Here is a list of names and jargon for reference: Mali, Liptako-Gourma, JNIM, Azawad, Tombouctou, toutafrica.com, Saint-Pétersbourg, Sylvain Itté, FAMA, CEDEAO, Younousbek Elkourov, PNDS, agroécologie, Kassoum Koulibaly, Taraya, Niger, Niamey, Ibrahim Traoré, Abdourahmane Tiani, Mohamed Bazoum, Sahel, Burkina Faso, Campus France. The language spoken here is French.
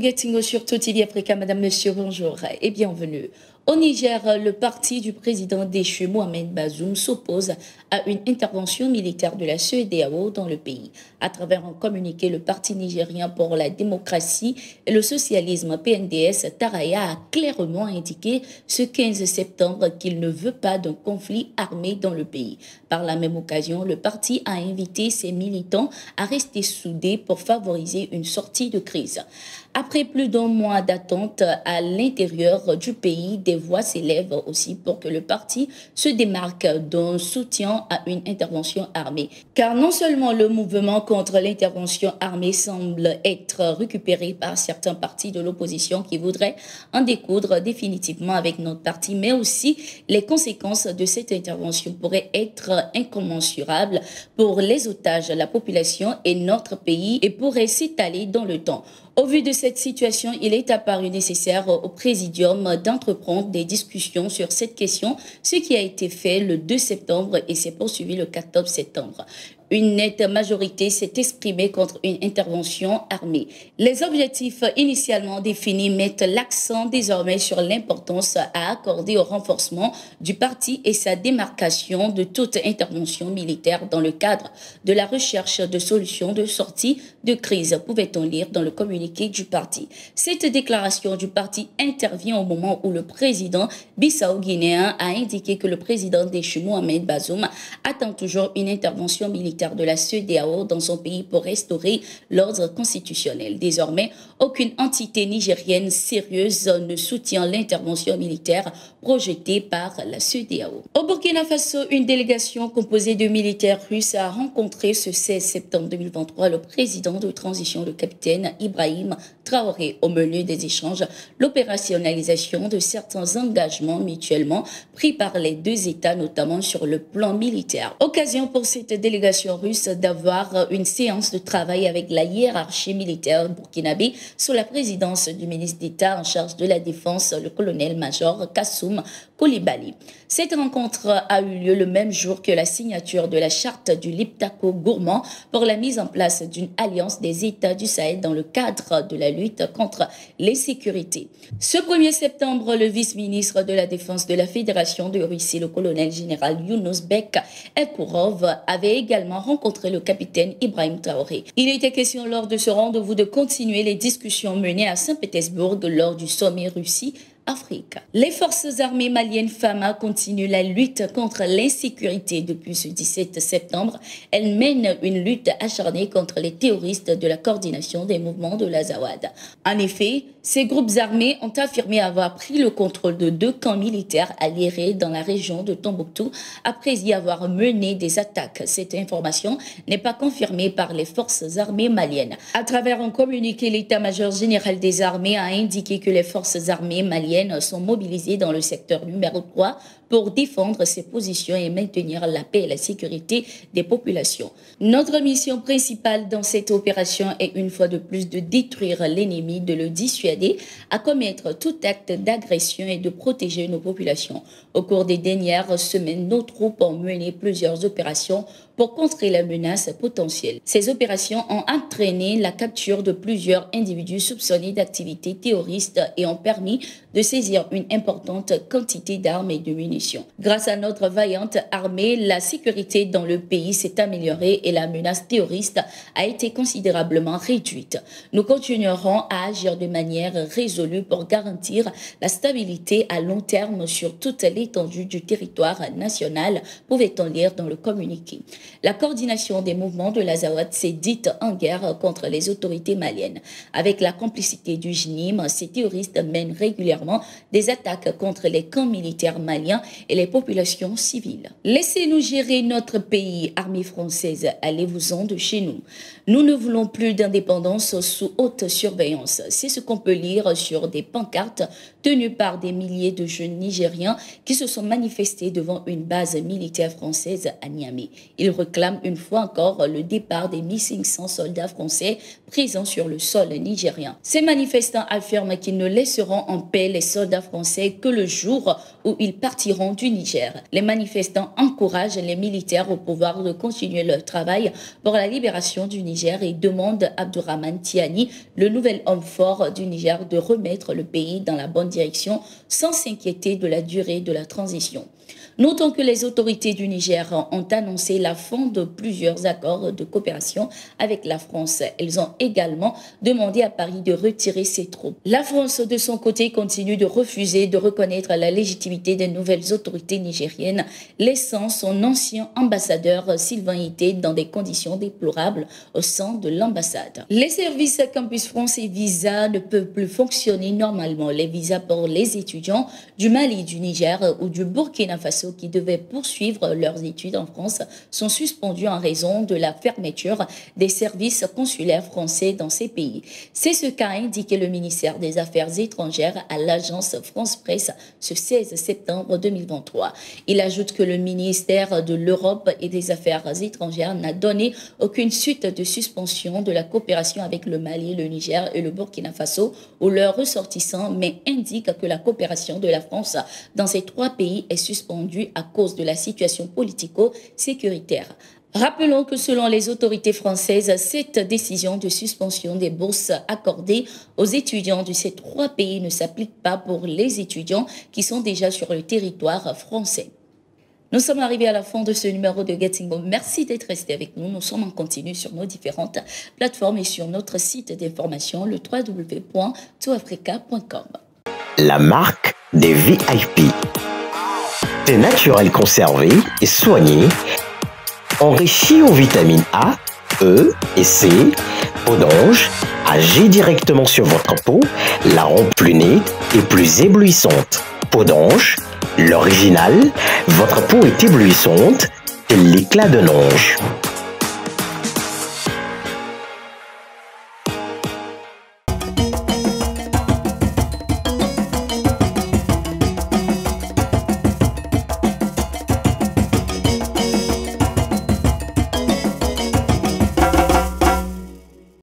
Getting sur Totili Africa. Madame, monsieur, bonjour et bienvenue. Au Niger, le parti du président déchu Mohamed Bazoum s'oppose à une intervention militaire de la CEDEAO dans le pays. À travers un communiqué, le Parti nigérien pour la démocratie et le socialisme PNDS Taraya a clairement indiqué ce 15 septembre qu'il ne veut pas d'un conflit armé dans le pays. Par la même occasion, le parti a invité ses militants à rester soudés pour favoriser une sortie de crise. Après plus d'un mois d'attente à l'intérieur du pays, des voix s'élèvent aussi pour que le parti se démarque d'un soutien à une intervention armée. Car non seulement le mouvement contre l'intervention armée semble être récupéré par certains partis de l'opposition qui voudraient en découdre définitivement avec notre parti, mais aussi les conséquences de cette intervention pourraient être incommensurables pour les otages, la population et notre pays et pourraient s'étaler dans le temps. Au vu de cette situation, il est apparu nécessaire au Présidium d'entreprendre des discussions sur cette question, ce qui a été fait le 2 septembre et s'est poursuivi le 14 septembre. Une nette majorité s'est exprimée contre une intervention armée. Les objectifs initialement définis mettent l'accent désormais sur l'importance à accorder au renforcement du parti et sa démarcation de toute intervention militaire dans le cadre de la recherche de solutions de sortie de crise, pouvait-on lire dans le communiqué du parti. Cette déclaration du parti intervient au moment où le président bissau-guinéen a indiqué que le président déchu Mohamed Bazoum attend toujours une intervention militaire de la CEDEAO dans son pays pour restaurer l'ordre constitutionnel. Désormais, aucune entité nigérienne sérieuse ne soutient l'intervention militaire projetée par la CEDEAO. Au Burkina Faso, une délégation composée de militaires russes a rencontré ce 16 septembre 2023 le président de transition, le capitaine Ibrahim Traoré. Au menu des échanges, l'opérationnalisation de certains engagements mutuellement pris par les deux États, notamment sur le plan militaire. Occasion pour cette délégation russe d'avoir une séance de travail avec la hiérarchie militaire burkinabé sous la présidence du ministre d'État en charge de la Défense, le colonel-major Kassoum Koulibaly. Cette rencontre a eu lieu le même jour que la signature de la charte du Liptako-Gourma pour la mise en place d'une alliance des États du Sahel dans le cadre de la lutte contre l'insécurité. Ce 1er septembre, le vice-ministre de la Défense de la Fédération de Russie, le colonel général Younousbek Elkourov, avait également rencontré le capitaine Ibrahim Traoré. Il était question lors de ce rendez-vous de continuer les discussions menées à Saint-Pétersbourg lors du sommet Russie-Afrique. Les forces armées maliennes FAMA continuent la lutte contre l'insécurité. Depuis ce 17 septembre, elles mènent une lutte acharnée contre les terroristes de la coordination des mouvements de l'Azawad. En effet, ces groupes armés ont affirmé avoir pris le contrôle de deux camps militaires alliés dans la région de Tombouctou après y avoir mené des attaques. Cette information n'est pas confirmée par les forces armées maliennes. À travers un communiqué, l'état-major général des armées a indiqué que les forces armées maliennes sont mobilisées dans le secteur numéro 3 pour défendre ses positions et maintenir la paix et la sécurité des populations. Notre mission principale dans cette opération est une fois de plus de détruire l'ennemi, de le dissuader à commettre tout acte d'agression et de protéger nos populations. Au cours des dernières semaines, nos troupes ont mené plusieurs opérations pour contrer la menace potentielle. Ces opérations ont entraîné la capture de plusieurs individus soupçonnés d'activités terroristes et ont permis de saisir une importante quantité d'armes et de munitions. Grâce à notre vaillante armée, la sécurité dans le pays s'est améliorée et la menace terroriste a été considérablement réduite. Nous continuerons à agir de manière résolue pour garantir la stabilité à long terme sur toute l'étendue du territoire national, pouvait-on lire dans le communiqué. La coordination des mouvements de l'Azawad s'est dite en guerre contre les autorités maliennes. Avec la complicité du JNIM, ces terroristes mènent régulièrement des attaques contre les camps militaires maliens et les populations civiles. Laissez-nous gérer notre pays, armée française, allez-vous-en de chez nous. Nous ne voulons plus d'indépendance sous haute surveillance. C'est ce qu'on peut lire sur des pancartes tenues par des milliers de jeunes Nigériens qui se sont manifestés devant une base militaire française à Niamey. Il réclame une fois encore le départ des 1500 soldats français présents sur le sol nigérien. Ces manifestants affirment qu'ils ne laisseront en paix les soldats français que le jour où ils partiront environs du Niger. Les manifestants encouragent les militaires au pouvoir de continuer leur travail pour la libération du Niger et demandent à Abdourahmane Tiani, le nouvel homme fort du Niger, de remettre le pays dans la bonne direction sans s'inquiéter de la durée de la transition. Notons que les autorités du Niger ont annoncé la fin de plusieurs accords de coopération avec la France. Elles ont également demandé à Paris de retirer ses troupes. La France, de son côté, continue de refuser de reconnaître la légitimité des nouvelles autorités nigériennes, laissant son ancien ambassadeur Sylvain Itté dans des conditions déplorables au sein de l'ambassade. Les services Campus France et Visa ne peuvent plus fonctionner normalement. Les visas pour les étudiants du Mali, du Niger ou du Burkina Faso qui devaient poursuivre leurs études en France sont suspendus en raison de la fermeture des services consulaires français dans ces pays. C'est ce qu'a indiqué le ministère des Affaires étrangères à l'agence France Presse ce 16 septembre 2023. Il ajoute que le ministère de l'Europe et des Affaires étrangères n'a donné aucune suite de suspension de la coopération avec le Mali, le Niger et le Burkina Faso ou leurs ressortissants, mais indique que la coopération de la France dans ces trois pays est suspendue à cause de la situation politico-sécuritaire. Rappelons que selon les autorités françaises, cette décision de suspension des bourses accordées aux étudiants de ces trois pays ne s'applique pas pour les étudiants qui sont déjà sur le territoire français. Nous sommes arrivés à la fin de ce numéro de Getting Home. Merci d'être resté avec nous. Nous sommes en continu sur nos différentes plateformes et sur notre site d'information, le www.toutafrica.com. La marque des VIP. C'est naturel, conservé et soigné, enrichi aux vitamines A, E et C, orange, agit directement sur votre peau, la rend plus nette et plus éblouissante. Peau d'ange, l'original, votre peau est éblouissante, c'est l'éclat d'un ange.